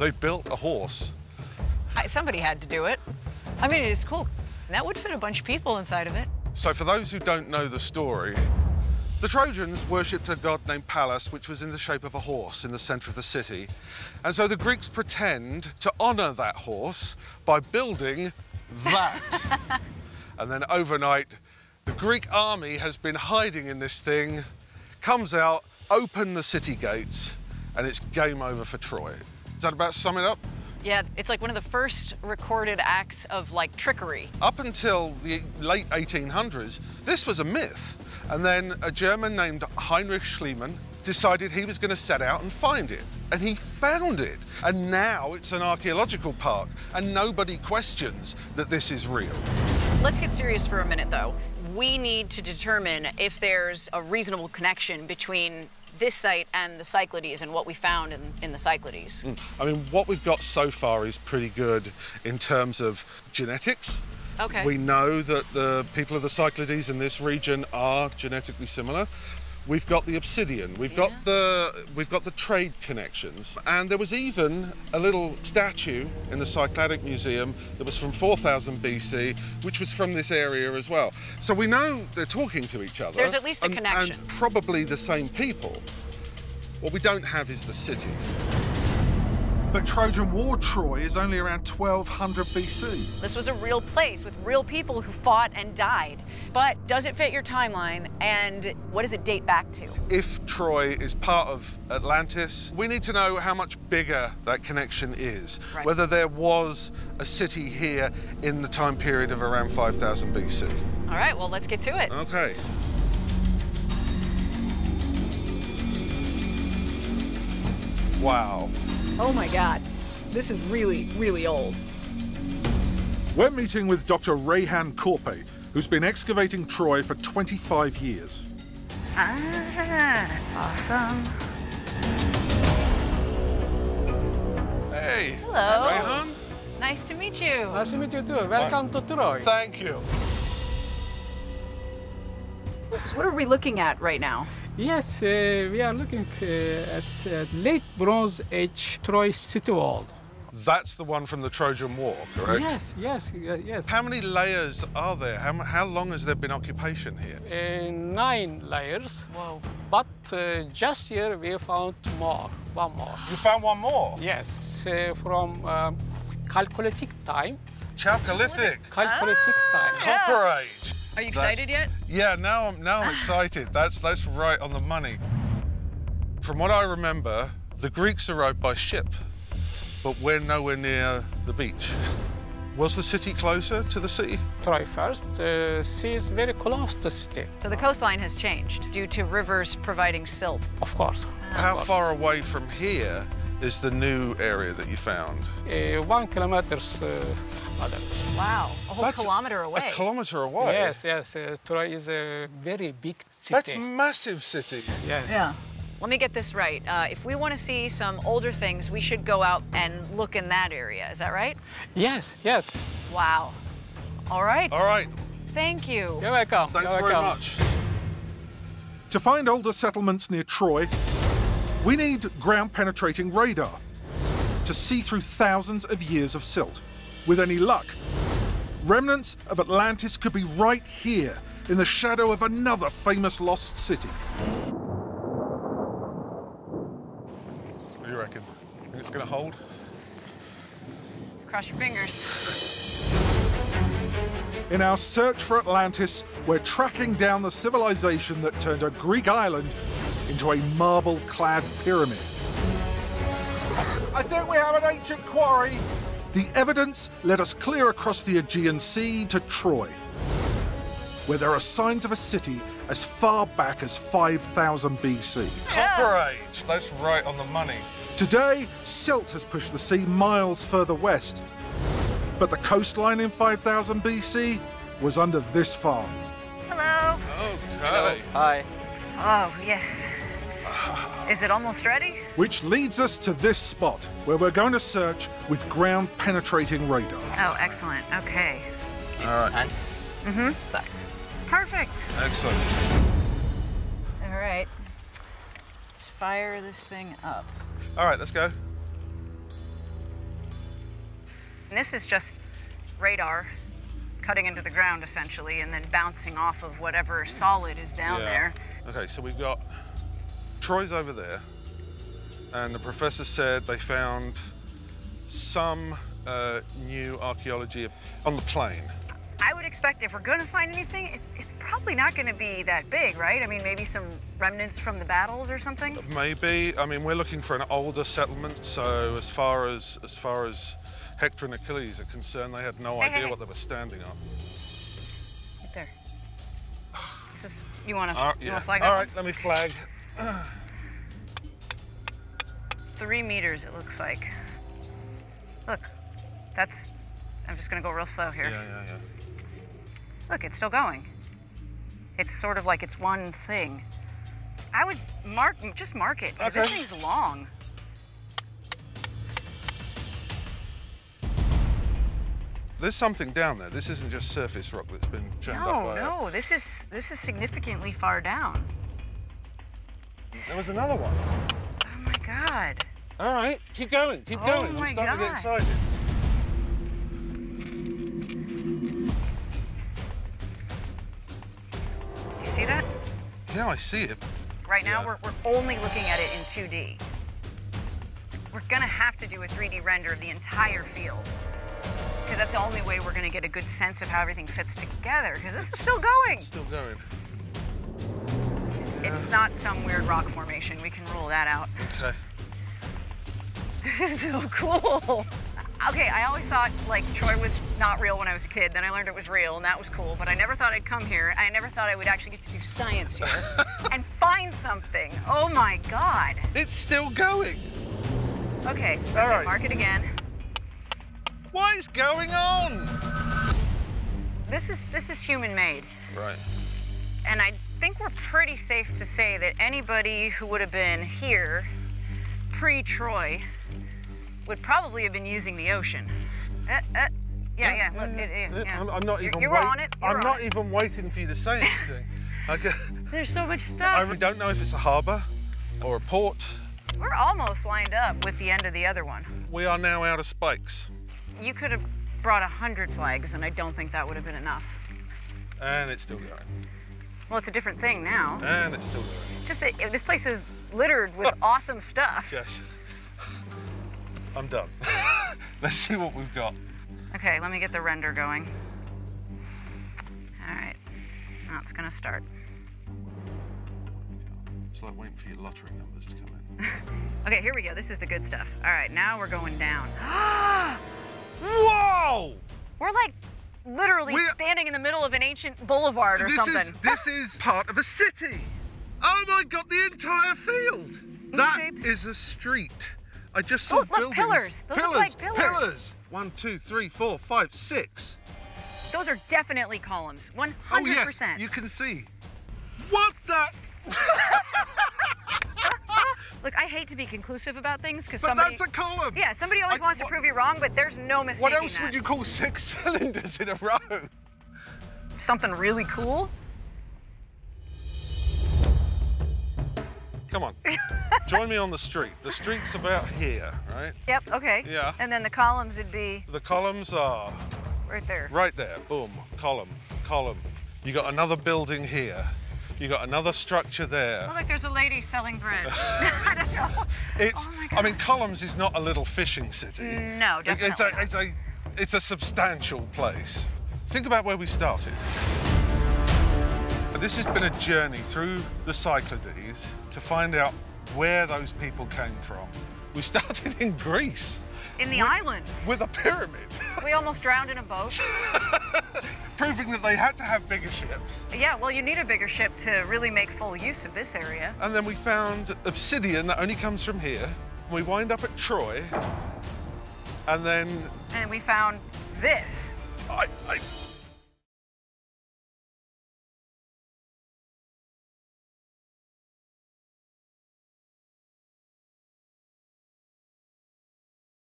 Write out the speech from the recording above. They built a horse. Somebody had to do it. I mean, it is cool. That would fit a bunch of people inside of it. So for those who don't know the story, the Trojans worshipped a god named Pallas, which was in the shape of a horse in the center of the city. And so the Greeks pretend to honor that horse by building that. And then overnight, the Greek army has been hiding in this thing, comes out, open the city gates, and it's game over for Troy. Is that about to sum it up? Yeah, it's like one of the first recorded acts of, like, trickery. Up until the late 1800s, this was a myth. And then a German named Heinrich Schliemann decided he was going to set out and find it. And he found it. And now it's an archaeological park, and nobody questions that this is real. Let's get serious for a minute, though. We need to determine if there's a reasonable connection between this site and the Cyclades and what we found in the Cyclades. I mean, what we've got so far is pretty good in terms of genetics. Okay. We know that the people of the Cyclades in this region are genetically similar. We've got the obsidian, we've got the trade connections, and there was even a little statue in the Cycladic Museum that was from 4000 BC, which was from this area as well. So we know they're talking to each other. There's at least a connection. And probably the same people. What we don't have is the city. But Trojan War Troy is only around 1200 BC. This was a real place with real people who fought and died. But does it fit your timeline, and what does it date back to? If Troy is part of Atlantis, we need to know how much bigger that connection is. Right. Whether there was a city here in the time period of around 5000 BC. All right, well, let's get to it. Okay. Wow. Oh my God, this is really, really old. We're meeting with Dr. Rayhan Corpe, who's been excavating Troy for 25 years. Ah, awesome. Hey. Hello. Rayhan. Nice to meet you. Nice to meet you too. Welcome to Troy. Thank you. So what are we looking at right now? Yes, we are looking at late Bronze Age Troy city wall. That's the one from the Trojan War, correct? Yes, yes, yes. How many layers are there? How long has there been occupation here? 9 layers. Wow. But just here we found one more. You found one more? Yes, from Chalcolithic time. Chalcolithic? Chalcolithic time. Yeah. Copper Age. Are you excited yet? Yeah, now I'm excited. That's right on the money. From what I remember, the Greeks arrived by ship, but we're nowhere near the beach. Was the city closer to the sea? Troy first. The sea is very close to the city. So the coastline has changed due to rivers providing silt. Of course. How far away from here is the new area that you found? 1 kilometer. Wow, a whole kilometer away. A kilometer away? Yes, yes. Troy is a very big city. That's a massive city. Yeah. Yeah. Let me get this right. If we want to see some older things, we should go out and look in that area. Is that right? Yes, yes. Wow. All right. All right. Thank you. You're welcome. Thanks very much. To find older settlements near Troy, we need ground-penetrating radar to see through thousands of years of silt. With any luck, remnants of Atlantis could be right here in the shadow of another famous lost city. What do you reckon? Think it's going to hold? Cross your fingers. In our search for Atlantis, we're tracking down the civilization that turned a Greek island into a marble-clad pyramid. I think we have an ancient quarry. The evidence led us clear across the Aegean Sea to Troy, where there are signs of a city as far back as 5000 BC. Copper Age, that's right on the money. Today, silt has pushed the sea miles further west, but the coastline in 5000 BC was under this farm. Hello. Okay. Hello. Hi. Oh, yes. Is it almost ready? Which leads us to this spot, where we're going to search with ground-penetrating radar. Oh, excellent. Okay. All right. Mm-hmm. Stacked. Perfect. Excellent. All right. Let's fire this thing up. All right, let's go. And this is just radar cutting into the ground, essentially, and then bouncing off of whatever solid is down there. Okay, so we've got Troy's over there, and the professor said they found some new archaeology on the plain. I would expect if we're going to find anything, it's probably not going to be that big, right? I mean, maybe some remnants from the battles or something? Maybe. I mean, we're looking for an older settlement, so as far as Hector and Achilles are concerned, they had no idea what they were standing on. Right there. This is, you want to flag that? All right, let me flag. 3 meters, it looks like. Look, that's... I'm just going to go real slow here. Yeah. Look, it's still going. It's sort of like it's one thing. I would just mark it, because this thing's long. There's something down there. This isn't just surface rock that's been turned up by... No, this is significantly far down. There was another one. Oh, my God. All right, keep going, keep going. I'm starting to get excited. See that? Yeah, I see it. Right now, we're only looking at it in 2D. We're gonna have to do a 3D render of the entire field, because that's the only way we're gonna get a good sense of how everything fits together, because this is still going. It's still going. Yeah. It's not some weird rock formation. We can rule that out. Okay. This is so cool. Okay, I always thought, like, Troy was not real when I was a kid. Then I learned it was real, and that was cool. But I never thought I'd come here. I never thought I would actually get to do science here and find something. Oh, my God. It's still going. Okay, so right. Mark it again. What is going on? This is human-made. Right. And I think we're pretty safe to say that anybody who would have been here pre-Troy would probably have been using the ocean. Yeah. I'm not even waiting for you to say anything. Okay. There's so much stuff. I don't know if it's a harbor or a port. We're almost lined up with the end of the other one. We are now out of spikes. You could have brought 100 flags, and I don't think that would have been enough. And it's still going. Well, it's a different thing now. And it's still going. Just that this place is littered with awesome stuff. Yes. I'm done. Let's see what we've got. Okay, let me get the render going. All right, now it's gonna start. It's like waiting for your lottery numbers to come in. Okay, here we go, this is the good stuff. All right, now we're going down. Whoa! We're like literally standing in the middle of an ancient boulevard or something. This is part of a city. Oh my God, the entire field. That is a street. I just saw buildings. Pillars. Those look like pillars. Pillars. 1, 2, 3, 4, 5, 6. Those are definitely columns. 100%. Oh, yes. You can see. What the? Look, I hate to be conclusive about things because somebody... But that's a column. Yeah, somebody always wants to prove you wrong, but there's no mistake. What else would you call 6 cylinders in a row? Something really cool? Come on, join me on the street. The street's about here, right? Yep, okay. Yeah. And then the columns would be? The columns are? Right there. Right there, boom, column, column. You got another building here. You got another structure there. Oh, look, there's a lady selling bread. I don't know. It's, oh my God. I mean, Columns is not a little fishing city. No, definitely not. It's a substantial place. Think about where we started. This has been a journey through the Cyclades to find out where those people came from. We started in Greece. In the islands. With a pyramid. We almost drowned in a boat. Proving that they had to have bigger ships. Yeah, well, you need a bigger ship to really make full use of this area. And then we found obsidian that only comes from here. We wind up at Troy, and then... And we found this. I